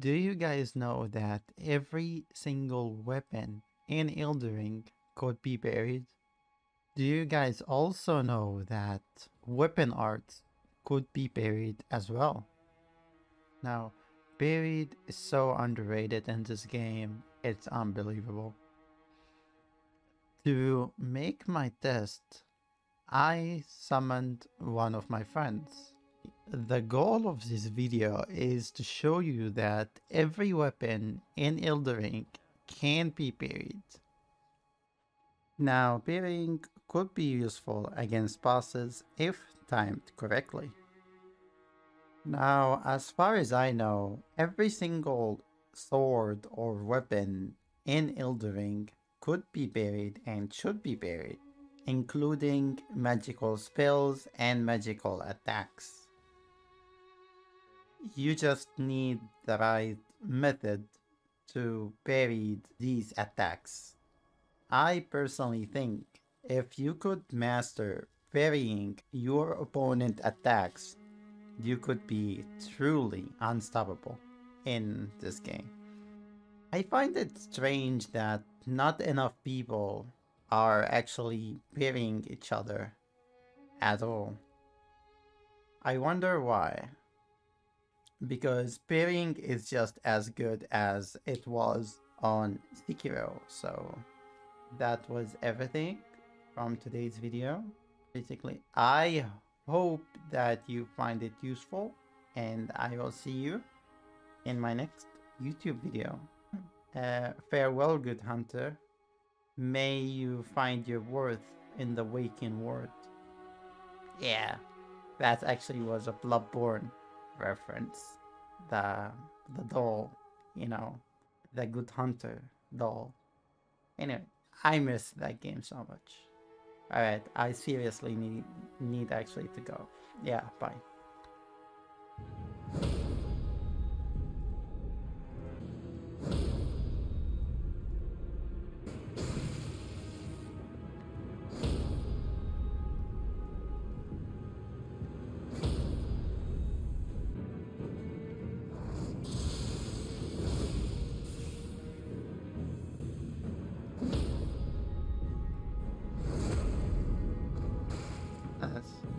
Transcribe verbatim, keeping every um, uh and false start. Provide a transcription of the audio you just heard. Do you guys know that every single weapon in Elden Ring could be buried? Do you guys also know that weapon art could be buried as well? Now, buried is so underrated in this game, it's unbelievable. To make my test, I summoned one of my friends. The goal of this video is to show you that every weapon in Elden Ring can be buried. Now, burying could be useful against bosses if timed correctly. Now, as far as I know, every single sword or weapon in Elden Ring could be buried and should be buried, including magical spells and magical attacks. You just need the right method to bury these attacks. I personally think if you could master burying your opponent's attacks, you could be truly unstoppable in this game. I find it strange that not enough people are actually burying each other at all. I wonder why. Because burying is just as good as it was on Sekiro. So that was everything from today's video. Basically, I hope that you find it useful, and I will see you in my next YouTube video. Uh, farewell, good hunter. May you find your worth in the waking world. Yeah, that actually was a Bloodborne reference. The the doll, you know, the good hunter doll. Anyway, I miss that game so much. Alright, I seriously need need actually to go. Yeah, bye. That's